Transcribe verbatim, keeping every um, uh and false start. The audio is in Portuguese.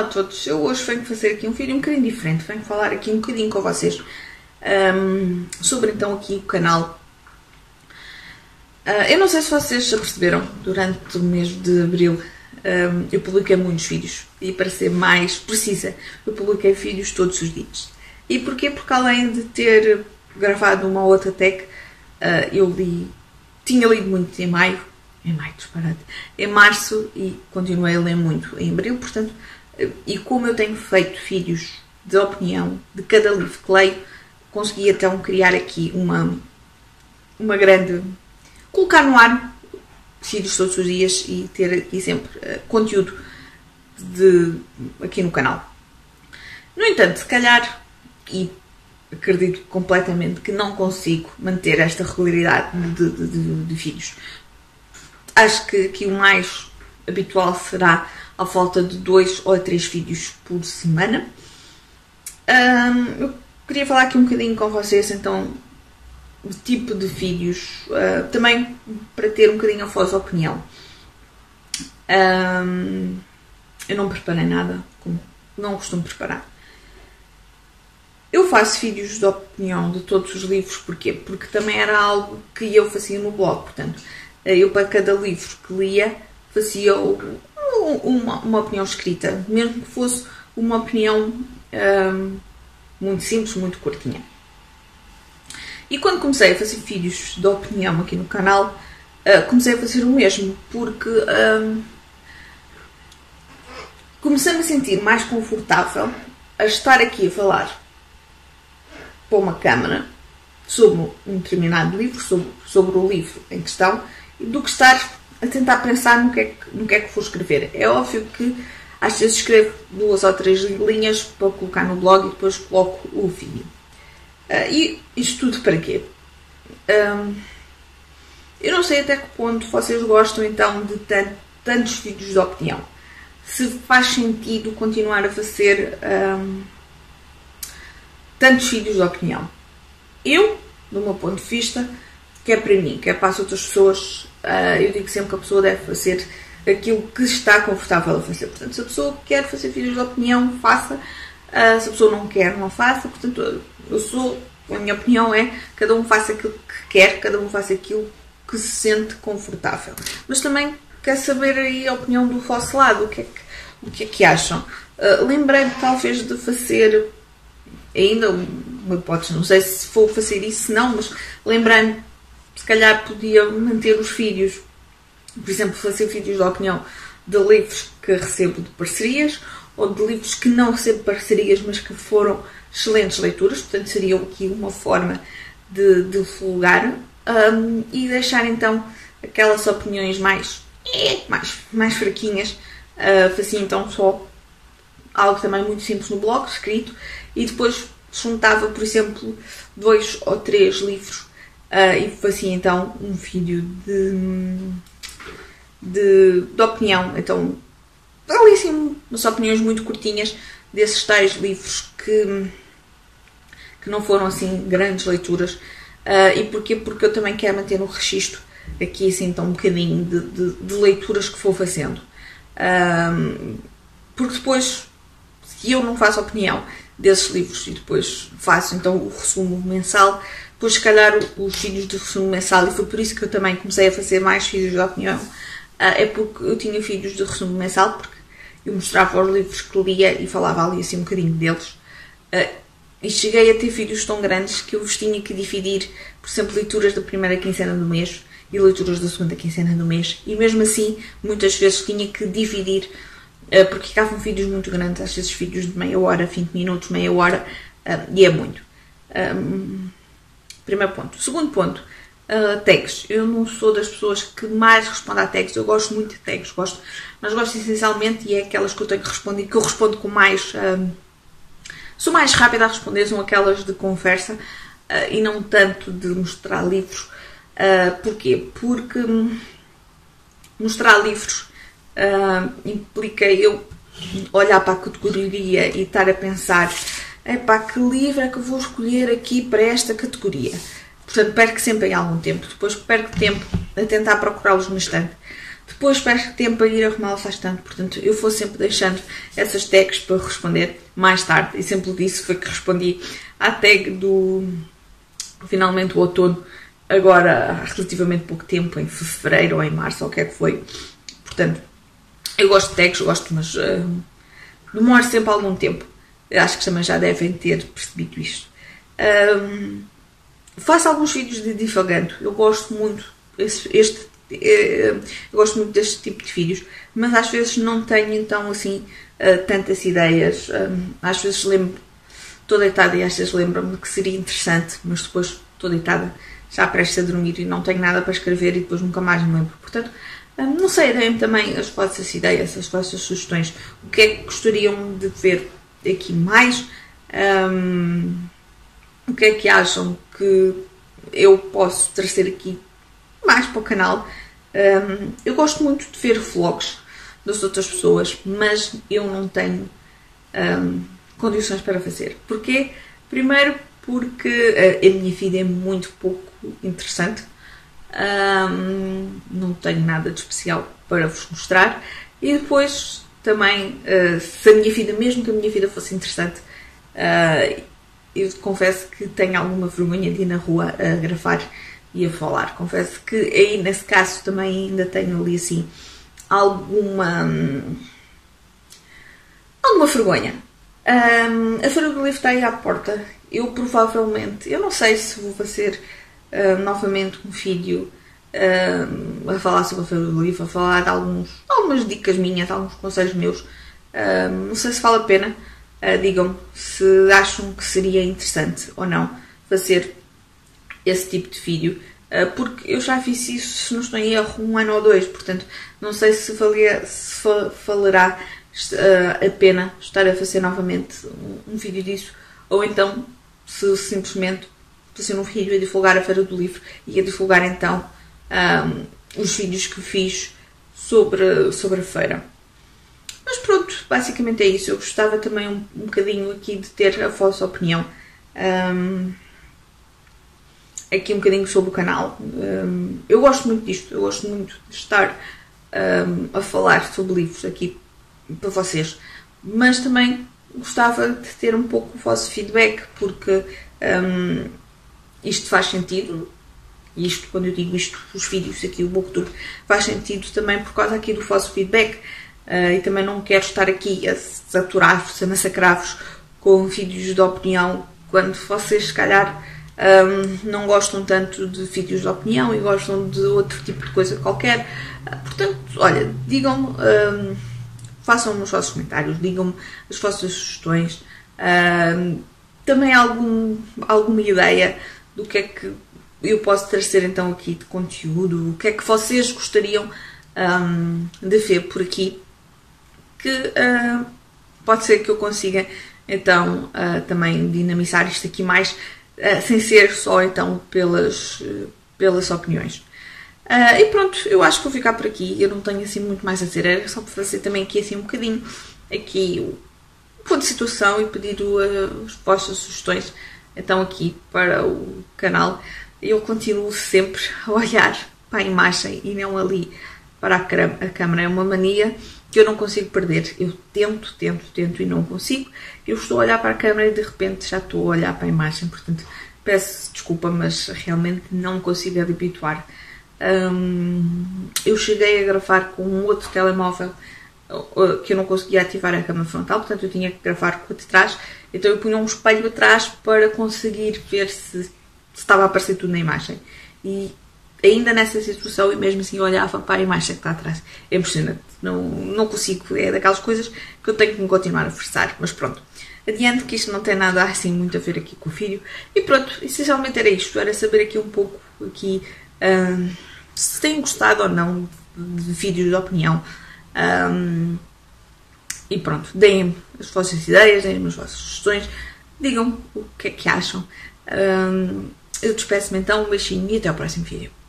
Olá a todos, eu hoje venho fazer aqui um vídeo um bocadinho diferente, venho falar aqui um bocadinho com vocês um, sobre então aqui o canal. Uh, eu não sei se vocês já perceberam, durante o mês de Abril um, eu publiquei muitos vídeos e, para ser mais precisa, eu publiquei vídeos todos os dias. E porquê? Porque além de ter gravado uma outra tag, uh, eu li, tinha lido muito em maio, em maio disparado, em março, e continuei a ler muito em Abril, portanto. E como eu tenho feito vídeos de opinião de cada livro que leio, consegui então criar aqui uma, uma grande... colocar no ar vídeos todos os dias e ter aqui sempre uh, conteúdo de, aqui no canal. No entanto, se calhar, e acredito completamente que não consigo manter esta regularidade de, de, de, de vídeos. Acho que aqui o mais habitual será à falta de dois ou três vídeos por semana. Um, eu queria falar aqui um bocadinho com vocês, então, o tipo de vídeos, uh, também para ter um bocadinho a vossa opinião. Um, eu não preparei nada, como não costumo preparar. Eu faço vídeos de opinião de todos os livros, porquê? Porque também era algo que eu fazia no blog, portanto, eu para cada livro que lia, fazia o Uma, uma opinião escrita, mesmo que fosse uma opinião hum, muito simples, muito curtinha. E quando comecei a fazer vídeos de opinião aqui no canal, uh, comecei a fazer o mesmo, porque hum, comecei a me sentir mais confortável a estar aqui a falar para uma câmara sobre um determinado livro, sobre, sobre o livro em questão, do que estar a tentar pensar no que, é que, no que é que vou escrever. É óbvio que às vezes escrevo duas ou três linhas para colocar no blog e depois coloco o vídeo. Uh, e isto tudo para quê? Um, eu não sei até que ponto vocês gostam então de tantos vídeos de opinião. Se faz sentido continuar a fazer um, tantos vídeos de opinião. Eu, do meu ponto de vista, quer para mim, quer para as outras pessoas, Uh, eu digo sempre que a pessoa deve fazer aquilo que está confortável a fazer. Portanto, se a pessoa quer fazer vídeos de opinião, faça. Uh, se a pessoa não quer, não faça. Portanto, eu sou, a minha opinião é, cada um faça aquilo que quer, cada um faça aquilo que se sente confortável. Mas também quer saber aí a opinião do vosso lado, o que é que, o que, é que acham. Uh, Lembrei-me talvez de fazer, ainda uma hipótese, não sei se vou fazer isso, não, mas lembrei-me, se calhar podia manter os vídeos, por exemplo, fazer vídeos de opinião de livros que recebo de parcerias ou de livros que não recebo parcerias, mas que foram excelentes leituras. Portanto, seria aqui uma forma de, de divulgar um, e deixar então aquelas opiniões mais, mais, mais fraquinhas. Uh, fazia então só algo também muito simples no blog, escrito, e depois juntava, por exemplo, dois ou três livros. Uh, e fazia então um vídeo de, de, de opinião, então ali assim umas opiniões muito curtinhas desses tais livros que, que não foram assim grandes leituras. Uh, e porquê? Porque eu também quero manter um registro aqui assim então um bocadinho de, de, de leituras que vou fazendo. Uh, porque depois, se eu não faço opinião desses livros e depois faço então o resumo mensal, depois, se calhar, os vídeos de resumo mensal, e foi por isso que eu também comecei a fazer mais vídeos de opinião, é porque eu tinha vídeos de resumo mensal, porque eu mostrava os livros que lia e falava ali assim um bocadinho deles. E cheguei a ter vídeos tão grandes que eu vos tinha que dividir, por exemplo, leituras da primeira quinzena do mês e leituras da segunda quinzena do mês. E mesmo assim, muitas vezes tinha que dividir, porque ficavam vídeos muito grandes, às vezes vídeos de meia hora, vinte minutos, meia hora, e é muito. Primeiro ponto. Segundo ponto, uh, tags. Eu não sou das pessoas que mais responde a tags. Eu gosto muito de tags, gosto, mas gosto essencialmente, e é aquelas que eu tenho que responder, que eu respondo com mais... Uh, sou mais rápida a responder, são aquelas de conversa, uh, e não tanto de mostrar livros. Uh, porquê? Porque mostrar livros uh, implica eu olhar para a categoria e estar a pensar... epá, que livro é que eu vou escolher aqui para esta categoria? Portanto, perco sempre aí algum tempo. Depois perco tempo a tentar procurá-los no instante. Depois perco tempo a ir arrumá-los às tantas, portanto eu vou sempre deixando essas tags para responder mais tarde. E sempre disso foi que respondi à tag do finalmente o outono, agora há relativamente pouco tempo, em fevereiro ou em março, ou o que é que foi. Portanto, eu gosto de tags, gosto, mas uh, demoro sempre algum tempo. Acho que também já devem ter percebido isto. Um, faço alguns vídeos de divagando. Eu gosto muito esse, este, eu gosto muito deste tipo de vídeos, mas às vezes não tenho então assim tantas ideias. Às vezes lembro, estou deitada e às vezes lembro-me que seria interessante, mas depois estou deitada já prestes a dormir e não tenho nada para escrever e depois nunca mais me lembro. Portanto, não sei, deem-me também as vossas ideias, as vossas sugestões. O que é que gostariam de ver aqui mais? Um, o que é que acham que eu posso trazer aqui mais para o canal? Um, eu gosto muito de ver vlogs das outras pessoas, mas eu não tenho um, condições para fazer. Porquê? Primeiro porque a minha vida é muito pouco interessante, um, não tenho nada de especial para vos mostrar, e depois também, uh, se a minha vida, mesmo que a minha vida fosse interessante, uh, eu confesso que tenho alguma vergonha de ir na rua a gravar e a falar. Confesso que aí, nesse caso, também ainda tenho ali, assim, alguma... alguma vergonha. Um, a Feira do Livro está aí à porta. Eu provavelmente, eu não sei se vou fazer uh, novamente um vídeo uh, a falar sobre a Feira do Livro, a falar de alguns, algumas dicas minhas, alguns conselhos meus. Uh, não sei se vale a pena. Uh, digam-me se acham que seria interessante ou não fazer esse tipo de vídeo, uh, porque eu já fiz isso, se não estou em erro, um ano ou dois, portanto não sei se, valia, se valerá uh, a pena estar a fazer novamente um, um vídeo disso, ou então se simplesmente fazer um vídeo a divulgar a Feira do Livro e a divulgar então um, os vídeos que fiz sobre, sobre a feira. Mas pronto, basicamente é isso. Eu gostava também um, um bocadinho aqui de ter a vossa opinião. Um, aqui um bocadinho sobre o canal. Um, eu gosto muito disto. Eu gosto muito de estar um, a falar sobre livros aqui para vocês. Mas também gostava de ter um pouco o vosso feedback, porque um, isto faz sentido. Isto, quando eu digo isto, os vídeos aqui, o BookTube, faz sentido também por causa aqui do vosso feedback. Uh, e também não quero estar aqui a saturar-vos, a massacrar-vos com vídeos de opinião, quando vocês, se calhar, um, não gostam tanto de vídeos de opinião e gostam de outro tipo de coisa qualquer. Uh, portanto, olha, digam-me, um, façam-me os vossos comentários, digam-me as vossas sugestões, uh, também algum, alguma ideia do que é que eu posso trazer então aqui de conteúdo, o que é que vocês gostariam um, de ver por aqui, que uh, pode ser que eu consiga então uh, também dinamizar isto aqui mais, uh, sem ser só então pelas, uh, pelas opiniões. Uh, e pronto, eu acho que vou ficar por aqui, eu não tenho assim muito mais a dizer, era só para fazer também aqui assim um bocadinho aqui o ponto de situação e pedir uh, as vossas sugestões então aqui para o canal. Eu continuo sempre a olhar para a imagem e não ali para a câmera, é uma mania que eu não consigo perder. Eu tento, tento, tento e não consigo. Eu estou a olhar para a câmera e de repente já estou a olhar para a imagem. Portanto, peço desculpa, mas realmente não consigo habituar. Hum, eu cheguei a gravar com um outro telemóvel que eu não conseguia ativar a câmera frontal, portanto eu tinha que gravar com a de trás. Então eu punha um espelho atrás para conseguir ver se, se estava a aparecer tudo na imagem. E ainda nessa situação, e mesmo assim olhava para a imagem que está atrás. É impressionante, não, não consigo, é daquelas coisas que eu tenho que me continuar a forçar, mas pronto. Adiante, que isto não tem nada assim muito a ver aqui com o vídeo. E pronto, essencialmente era isto, era saber aqui um pouco aqui, um, se têm gostado ou não de vídeos de opinião. Um, e pronto, deem-me as vossas ideias, deem-me as vossas sugestões, digam o que é que acham. Um, eu despeço-me então, um beijinho e até ao próximo vídeo.